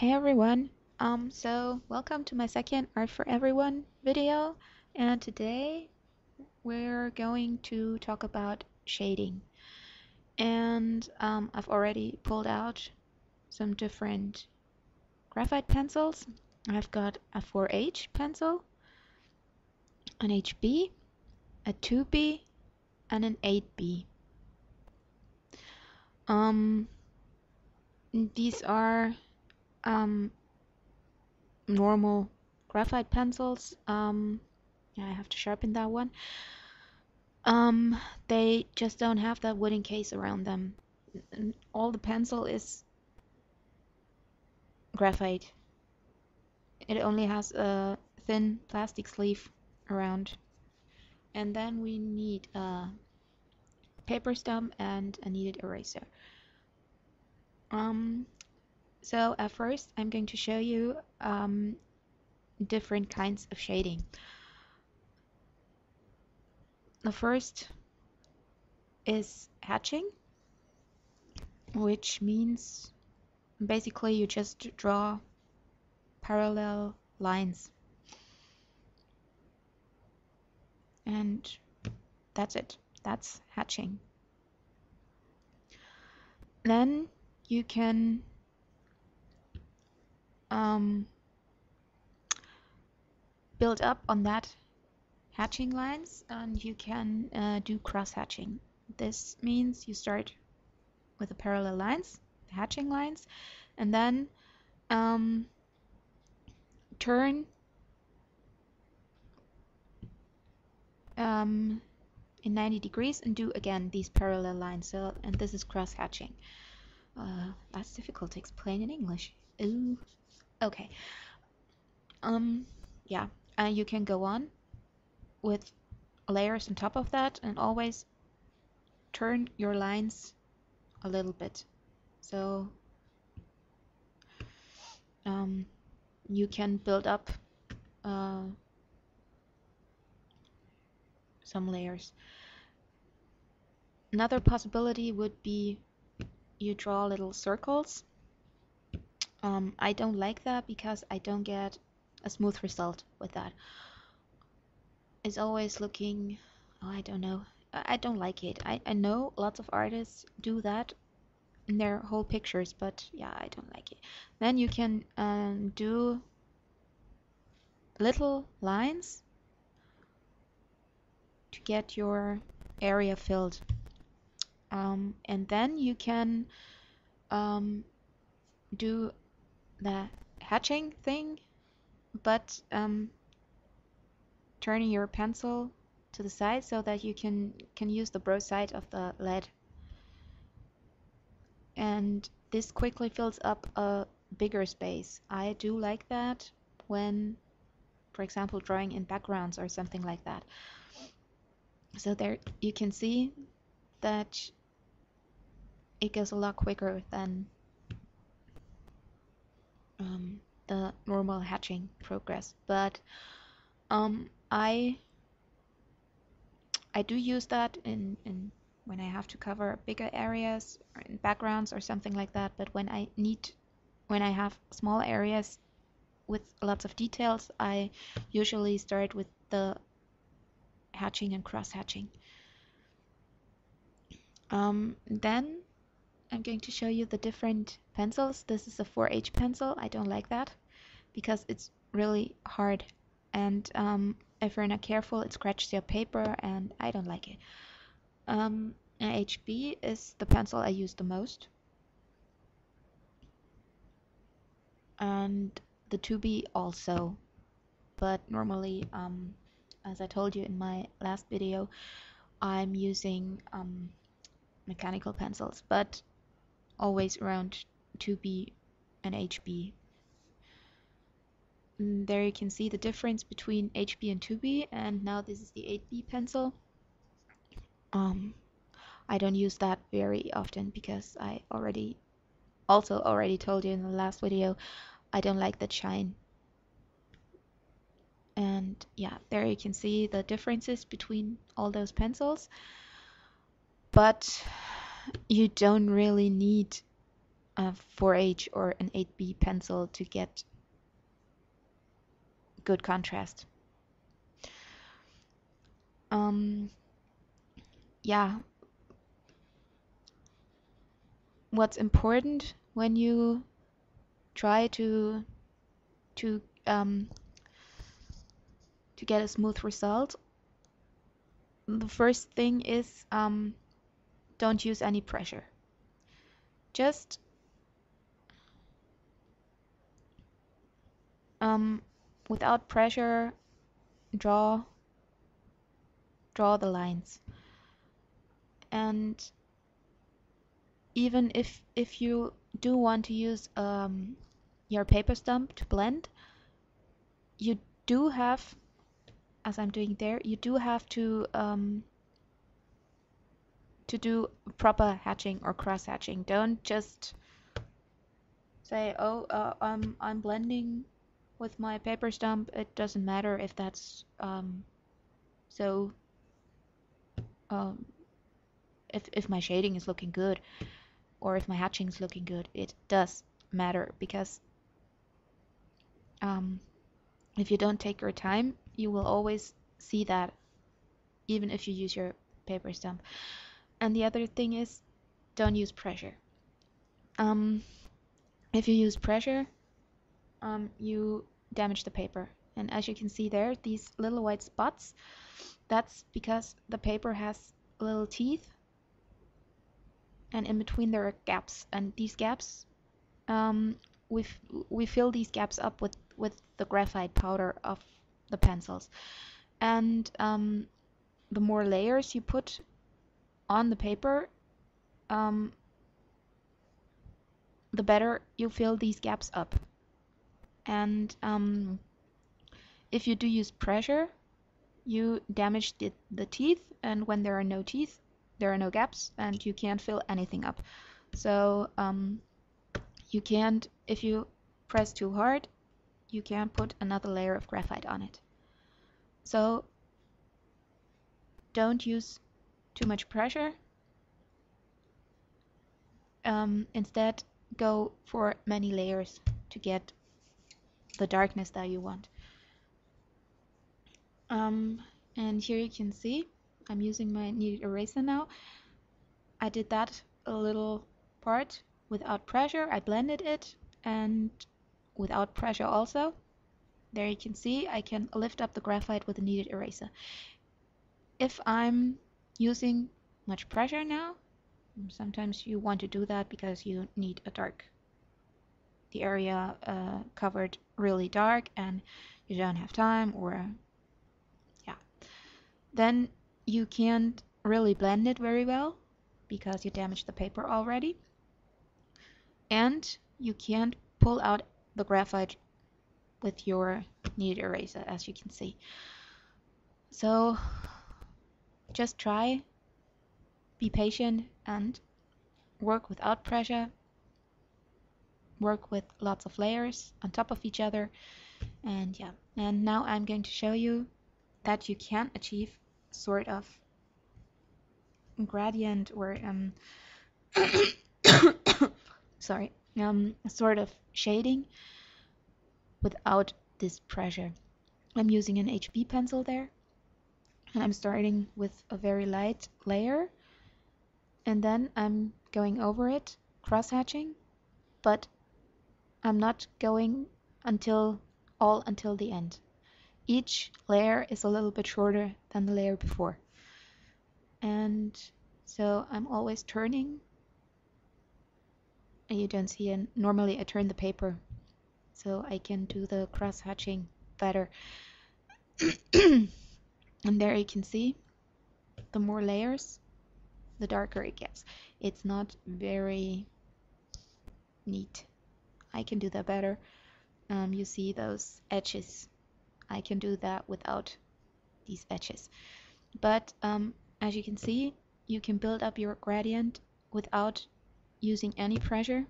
Hey everyone, so welcome to my second Art for Everyone video, and today we're going to talk about shading. And I've already pulled out some different graphite pencils. I've got a 4H pencil, an HB, a 2B, and an 8B. These are normal graphite pencils. Yeah, I have to sharpen that one. They just don't have that wooden case around them. All the pencil is graphite. It only has a thin plastic sleeve around. And then we need a paper stump and a kneaded eraser. So at first I'm going to show you different kinds of shading. The first is hatching, which means basically you just draw parallel lines, and that's it. That's hatching. Then you can build up on that hatching lines, and you can do cross hatching. This means you start with the parallel lines, the hatching lines, and then turn in 90 degrees and do again these parallel lines. So, and this is cross hatching. That's difficult to explain in English. Ooh. Okay, yeah, and you can go on with layers on top of that, and always turn your lines a little bit, so you can build up some layers. Another possibility would be you draw little circles. I don't like that because I don't get a smooth result with that. It's always looking, oh, I don't know. I don't like it. I know lots of artists do that in their whole pictures, but yeah, I don't like it. Then you can do little lines to get your area filled. And then you can do the hatching thing, but turning your pencil to the side so that you can use the broad side of the lead, and this quickly fills up a bigger space. I do like that when, for example, drawing in backgrounds or something like that. So there you can see that it goes a lot quicker than the normal hatching progress, but I do use that in when I have to cover bigger areas or in backgrounds or something like that. But when I have small areas with lots of details, I usually start with the hatching and cross hatching. Then I'm going to show you the different pencils. This is a 4H pencil. I don't like that because it's really hard, and if you're not careful, it scratches your paper, and I don't like it. HB is the pencil I use the most, and the 2B also, but normally, as I told you in my last video, I'm using mechanical pencils, but always around 2B and HB. And there you can see the difference between HB and 2B, and now this is the 8B pencil. I don't use that very often because I already told you in the last video I don't like that shine. And yeah, there you can see the differences between all those pencils, but you don't really need a 4H or an 8B pencil to get good contrast. Yeah, what's important when you try to get a smooth result, the first thing is don't use any pressure. Just without pressure, draw the lines. And even if you do want to use your paper stump to blend, you do have, as I'm doing there, you do have to do proper hatching or cross hatching. Don't just say, oh, I'm blending with my paper stump. It doesn't matter if that's if my shading is looking good or if my hatching is looking good. It does matter, because if you don't take your time, you will always see that, even if you use your paper stump. And the other thing is, don't use pressure. If you use pressure, you damage the paper. And as you can see there, these little white spots, that's because the paper has little teeth, and in between there are gaps, and these gaps, we fill these gaps up with the graphite powder of the pencils. And the more layers you put on the paper, the better you fill these gaps up. And if you do use pressure, you damage the teeth, and when there are no teeth, there are no gaps, and you can't fill anything up. So you can't, if you press too hard, you can't put another layer of graphite on it. So don't use too much pressure. Instead, go for many layers to get the darkness that you want. And here you can see I'm using my kneaded eraser now. I did that a little part without pressure. I blended it, and without pressure also. There you can see I can lift up the graphite with a kneaded eraser. If I'm using much pressure now, sometimes you want to do that because you need a dark, the area covered really dark and you don't have time, or yeah, then you can't really blend it very well because you damaged the paper already, and you can't pull out the graphite with your kneaded eraser, as you can see. So just try, be patient, and work without pressure, work with lots of layers on top of each other. And yeah, and now I'm going to show you that you can achieve sort of gradient, or sorry, sort of shading without this pressure. I'm using an HB pencil there, and I'm starting with a very light layer, and then I'm going over it, cross-hatching, but I'm not going until the end. Each layer is a little bit shorter than the layer before. And so I'm always turning. And you don't see, and normally I turn the paper so I can do the cross-hatching better. And there you can see, the more layers, the darker it gets. It's not very neat. I can do that better. You see those edges. I can do that without these edges. But as you can see, you can build up your gradient without using any pressure.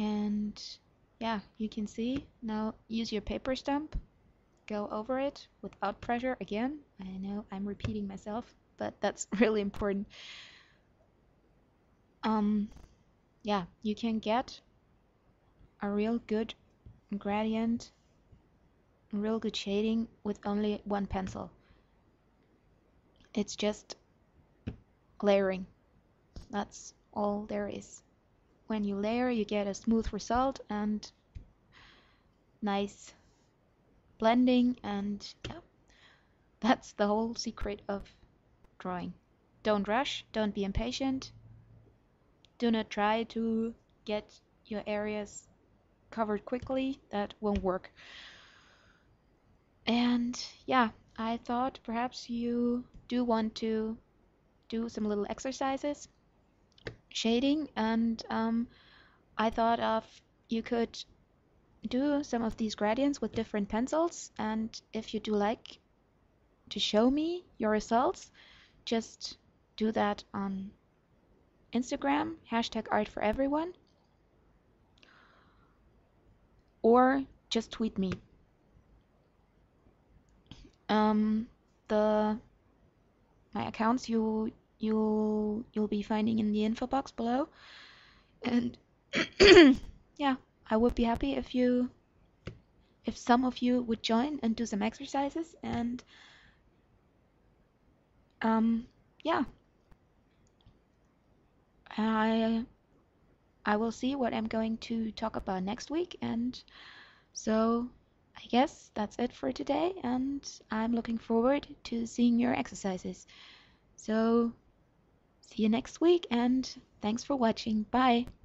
And yeah, you can see now, use your paper stump, go over it without pressure again. I know I'm repeating myself, but that's really important. Yeah, you can get a real good gradient, real good shading with only one pencil. It's just layering. That's all there is. When you layer, you get a smooth result and nice blending, and yeah, that's the whole secret of drawing. Don't rush, don't be impatient, do not try to get your areas covered quickly, that won't work. And yeah, I thought perhaps you do want to do some little exercises, shading, and I thought of you could do some of these gradients with different pencils, and if you do like to show me your results, just do that on Instagram, #ArtForEveryone, or just tweet me. My accounts you'll be finding in the info box below, and yeah, I would be happy if some of you would join and do some exercises, and yeah, I will see what I'm going to talk about next week, and so I guess that's it for today, and I'm looking forward to seeing your exercises. So see you next week, and thanks for watching. Bye!